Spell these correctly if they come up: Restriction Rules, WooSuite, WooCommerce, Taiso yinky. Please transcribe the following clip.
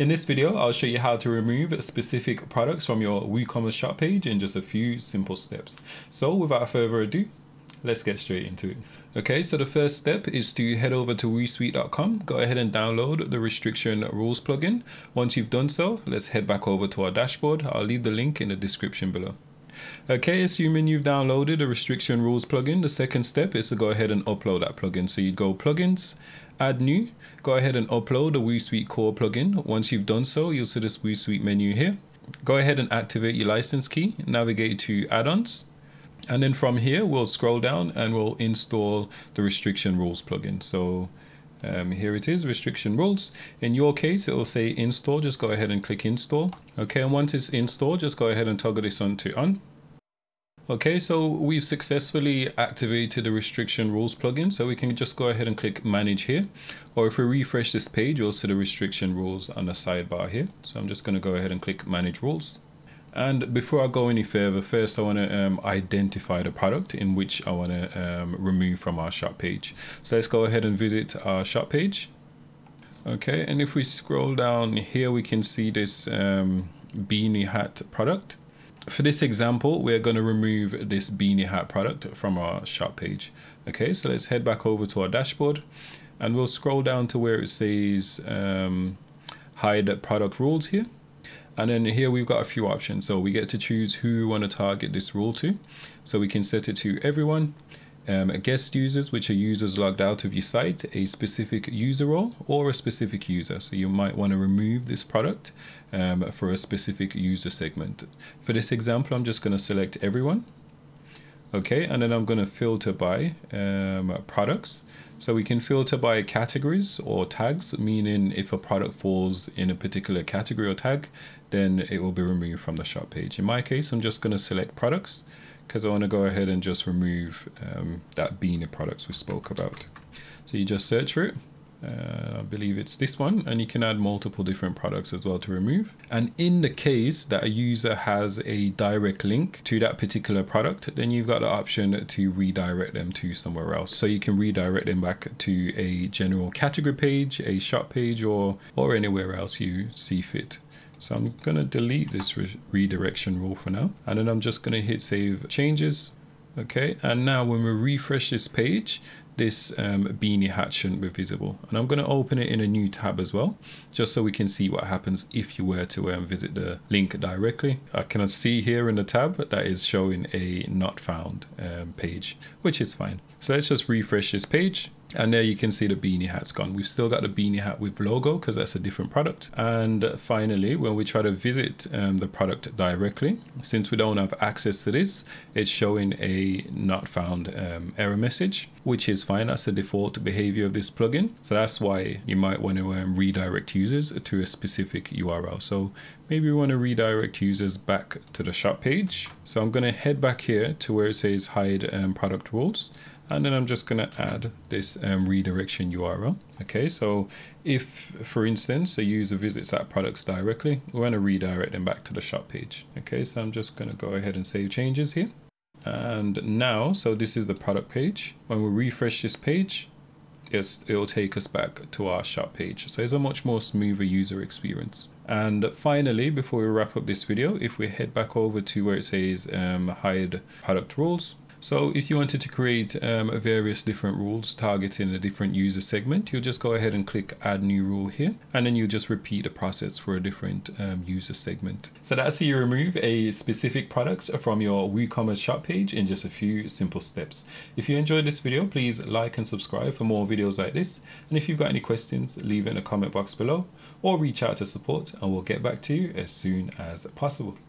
In this video, I'll show you how to remove specific products from your WooCommerce shop page in just a few simple steps. So without further ado, let's get straight into it. Okay, so the first step is to head over to WooSuite.com. Go ahead and download the Restriction Rules plugin. Once you've done so, let's head back over to our dashboard. I'll leave the link in the description below. Okay, assuming you've downloaded the Restriction Rules plugin, the second step is to go ahead and upload that plugin. So you'd go Plugins, Add New, go ahead and upload the WooSuite Core plugin. Once you've done so, you'll see this WooSuite menu here. Go ahead and activate your license key, navigate to Add-ons, and then from here, we'll scroll down and we'll install the Restriction Rules plugin. So here it is, Restriction Rules. In your case, it will say Install. Just go ahead and click Install. Okay, and once it's installed, just go ahead and toggle this on to On. Okay, so we've successfully activated the Restriction Rules plugin, so we can just go ahead and click Manage here. Or if we refresh this page, we'll see the Restriction Rules on the sidebar here. So I'm just going to go ahead and click Manage Rules. And before I go any further, first I want to identify the product in which I want to remove from our shop page. So let's go ahead and visit our shop page. Okay, and if we scroll down here, we can see this beanie hat product. For this example, we're going to remove this beanie hat product from our shop page. Okay, so let's head back over to our dashboard and we'll scroll down to where it says hide product rules here. And then here we've got a few options. So we get to choose who we want to target this rule to. So we can set it to everyone, guest users, which are users logged out of your site, a specific user role or a specific user. So you might want to remove this product for a specific user segment. For this example, I'm just going to select everyone. Okay, and then I'm going to filter by products. So we can filter by categories or tags, meaning if a product falls in a particular category or tag, then it will be removed from the shop page. In my case, I'm just going to select products because I want to go ahead and just remove that beanie products we spoke about. So you just search for it. I believe it's this one, and you can add multiple different products as well to remove. And in the case that a user has a direct link to that particular product, then you've got the option to redirect them to somewhere else. So you can redirect them back to a general category page, a shop page, or anywhere else you see fit. So I'm going to delete this redirection rule for now, and then I'm just going to hit Save Changes. Okay, and now when we refresh this page, this beanie hat shouldn't be visible. And I'm going to open it in a new tab as well, just so we can see what happens if you were to visit the link directly. I can see here in the tab that is showing a not found page, which is fine. So let's just refresh this page. And there you can see the beanie hat's gone. We've still got the beanie hat with logo because that's a different product. And finally, when we try to visit the product directly, since we don't have access to this, it's showing a not found error message, which is fine. That's the default behavior of this plugin. So that's why you might want to redirect users to a specific URL. So maybe we want to redirect users back to the shop page. So I'm going to head back here to where it says hide product rules. And then I'm just going to add this redirection URL. Okay, so if, for instance, a user visits that products directly, we're going to redirect them back to the shop page. Okay, so I'm just going to go ahead and save changes here. And now, so this is the product page. When we refresh this page, it'll take us back to our shop page. So it's a much more smoother user experience. And finally, before we wrap up this video, if we head back over to where it says hide product rules. So if you wanted to create various different rules targeting a different user segment, you'll just go ahead and click Add New Rule here, and then you'll just repeat the process for a different user segment. So that's how you remove a specific product from your WooCommerce shop page in just a few simple steps. If you enjoyed this video, please like and subscribe for more videos like this. And if you've got any questions, leave it in the comment box below or reach out to support and we'll get back to you as soon as possible.